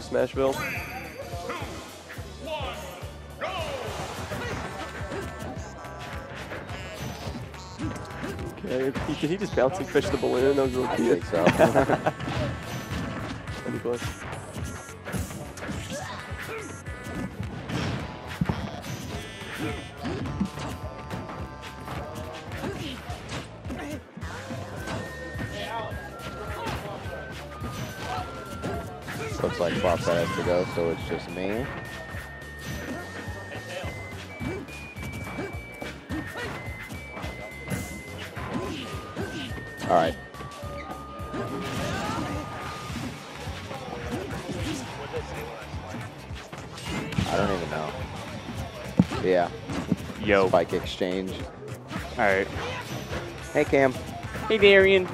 Smashville. Okay, did he just bouncing fish the balloon? That was really cute. I think so. Looks like Boss has to go, so it's just me. Alright. I don't even know. Yeah. Yo. Spike exchange. Alright. Hey, Cam. Hey, Darian.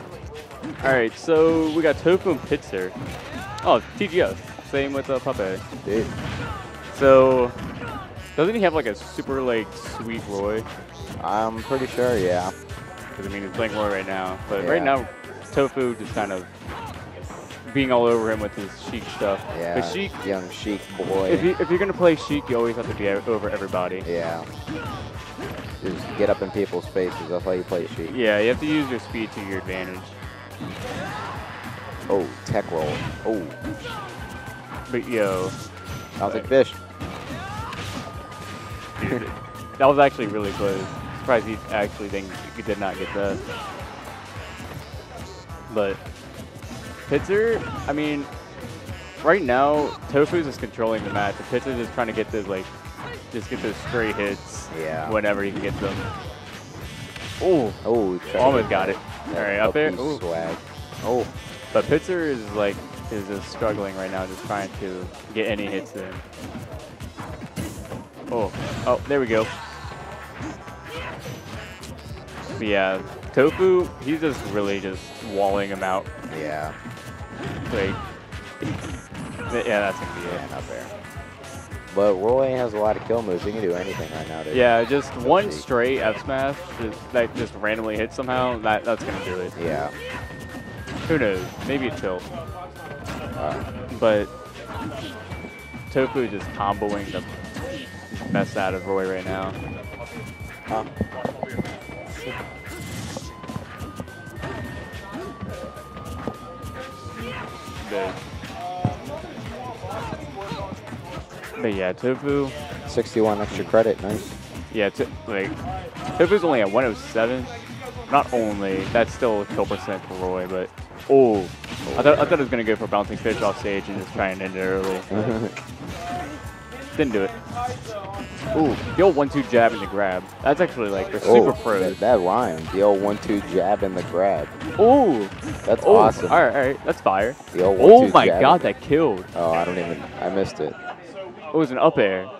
Alright, so we got Tohfoo and Pitzer. Oh, TGS. Same with Puppe. Dude. So, doesn't he have like a super like sweet Roy? I'm pretty sure, yeah. Because I mean, he's playing Roy right now. But yeah. Right now, Tohfoo just kind of being all over him with his Sheik stuff. Yeah, but Sheik, young Sheik boy. If you're going to play Sheik, you always have to be over everybody. Yeah. Just get up in people's faces. That's how you play Sheik. Yeah, you have to use your speed to your advantage. Oh, tech roll. Oh. But yo. Sounds like fish. Dude, that was actually really close. Surprised he actually did not get that. But Pitzer, I mean, right now, Tohfoo's is controlling the match. Pitzer is trying to get those, like, just get those straight hits whenever he can get them. Oh. Oh, almost got it. All right, up there. Swag. Oh. But Pitzer is like just struggling right now, just trying to get any hits in. Oh, oh, there we go. But yeah, Tohfoo, he's just really just walling him out. Yeah. Like, yeah, that's gonna be it. Not fair. But Roy has a lot of kill moves. He can do anything right now. Dude. Yeah, just one straight F smash that just randomly hits somehow. That's gonna do it. Yeah. Who knows? Maybe a tilt. But Tohfoo just comboing the mess out of Roy right now. But yeah, Tohfoo. 61 extra credit, nice. Yeah, like Tohfoo's only at 107. Not only that's still a kill percent for Roy, but. Oh, I thought it was gonna go for bouncing fish off stage and just try and end it early. Didn't do it. Ooh, the old 1-2 jab and the grab. That's actually like the super pro. That rhymed. The old 1-2 jab and the grab. Ooh, that's awesome. All right, that's fire. The old 1-2 jab. Oh my god, that killed. Oh, I don't even. I missed it. It was an up air,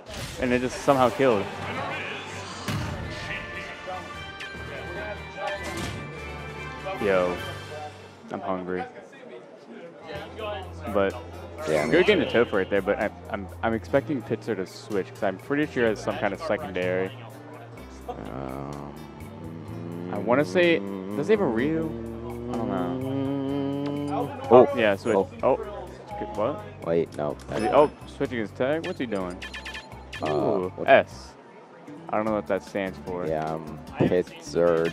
and it just somehow killed. Yo. I'm hungry, but yeah, good game to Tohfoo right there. But I'm expecting Pitzer to switch because I'm pretty sure it's some kind of secondary. I want to say, does he have a Ryu? I don't know. Oh yeah, switch. Oh, what? Wait, no. Oh, switching his tag. What's he doing? Ooh, S. I don't know what that stands for. Yeah, Pitzer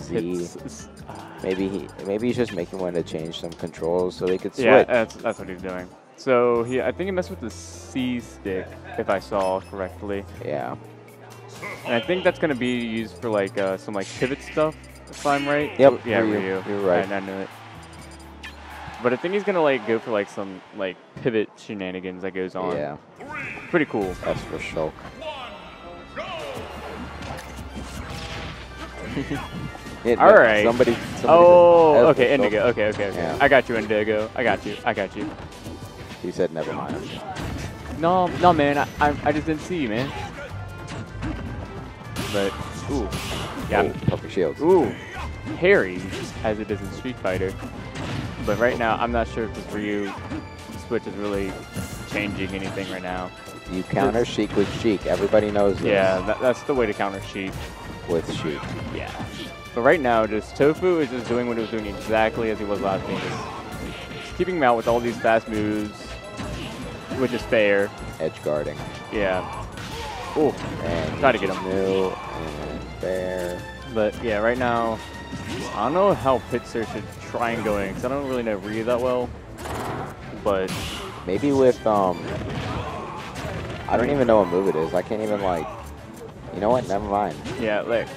Z. Maybe he's just making one to change some controls so he could switch. Yeah, that's what he's doing. So I think he messed with the C stick, if I saw correctly. Yeah. And I think that's gonna be used for like some like pivot stuff, if I'm right. Yep. Yeah, Ryu. You're right. I knew it. But I think he's gonna like go for like some like pivot shenanigans that goes on. Yeah. Pretty cool. That's for Shulk. All right. Somebody oh, okay, Indigo. Okay. Yeah. I got you, Indigo. I got you. He said, never mind. No, man. I just didn't see you, man. But ooh, yeah. Puppy shields. Ooh, Harry, as it is in Street Fighter. But right now, I'm not sure if this Ryu switch is really changing anything right now. You counter Sheik with Sheik. Everybody knows this. Yeah, that's the way to counter Sheik. With Sheik. Yeah. But right now, just Tohfoo is just doing what he was doing exactly as he was last game. Just keeping him out with all these fast moves. which is fair. Edge guarding. Yeah. Ooh, try to get him. New and fair. But yeah, right now, I don't know how Pitzer should try and go in, because I don't really know Ryu that well. But maybe with I don't even know what move it is. I can't even like. You know what? Never mind. Yeah, like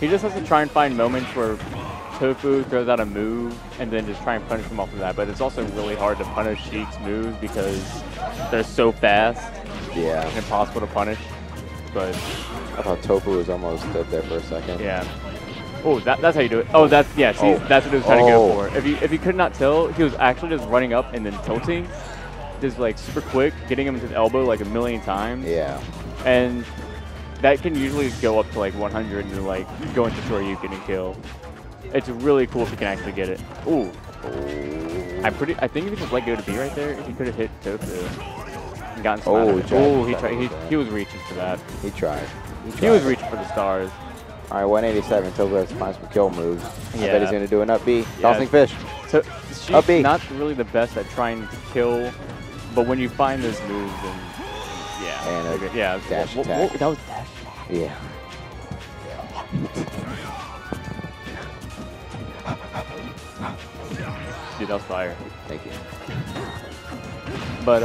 he just has to try and find moments where Tohfoo throws out a move and then just try and punish him off of that. But it's also really hard to punish Sheik's moves because they're so fast. Yeah. And impossible to punish. But I thought Tohfoo was almost dead there for a second. Yeah. Oh, that's how you do it. Oh, that's yeah. See, that's what he was trying to go for. If you could not tell, he was actually just running up and then tilting, just like super quick, getting him to the elbow like a million times. Yeah. And that can usually go up to like 100 and you're like going to Shoryuken and kill. It's really cool if you can actually get it. Ooh. I think if you just let go to B right there, he could have hit Tohfoo and gotten smashed. Oh, he tried. He was reaching for that. He tried. He was reaching for the stars. All right, 187. Tohfoo has possible kill moves. Yeah. I bet he's going to do an up B. Tossing fish. So she's not really the best at trying to kill, but when you find those moves, then yeah. And a dash attack. That was dash. Yeah. Dude, that was fire. Thank you. But,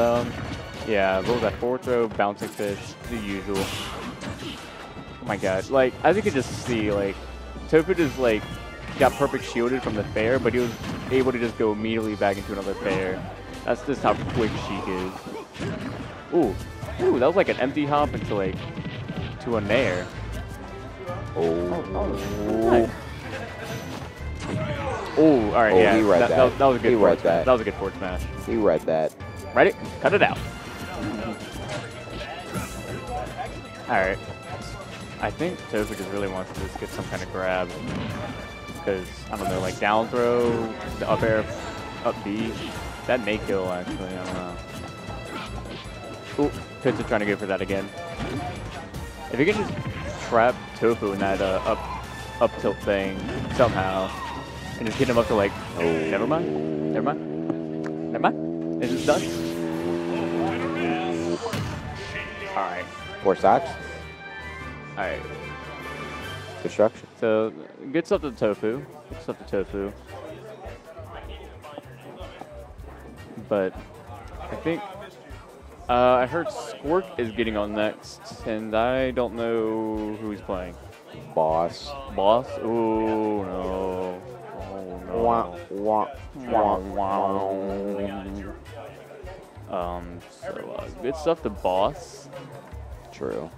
yeah, what was that? Forward throw, bouncing fish, the usual. Oh my god. Like, as you can just see, like, Tohfoo just, like, got perfect shielded from the fair, but he was able to just go immediately back into another fair. That's just how quick Sheik is. Ooh, that was like an empty hop into, like, to an air. Oh. Ooh, all right, yeah. He read that. That was a good forward smash. That was a good forward smash. He read that. Read it? Cut it out. All right. I think Tohfoo just really wants to just get some kind of grab. Because, I don't know, like down throw, the up air, up B. That may kill, actually. I don't know. Ooh, Pitzer trying to go for that again. If you can just trap Tohfoo in that up tilt thing somehow. And just hit him up to like, never mind. It's just done. Alright. Four socks? Alright. Destruction. So, good stuff to Tohfoo. Good stuff to Tohfoo. But, I think, I heard Squirk is getting on next, and I don't know who he's playing. Boss? Ooh, no. So, good stuff to Boss. True.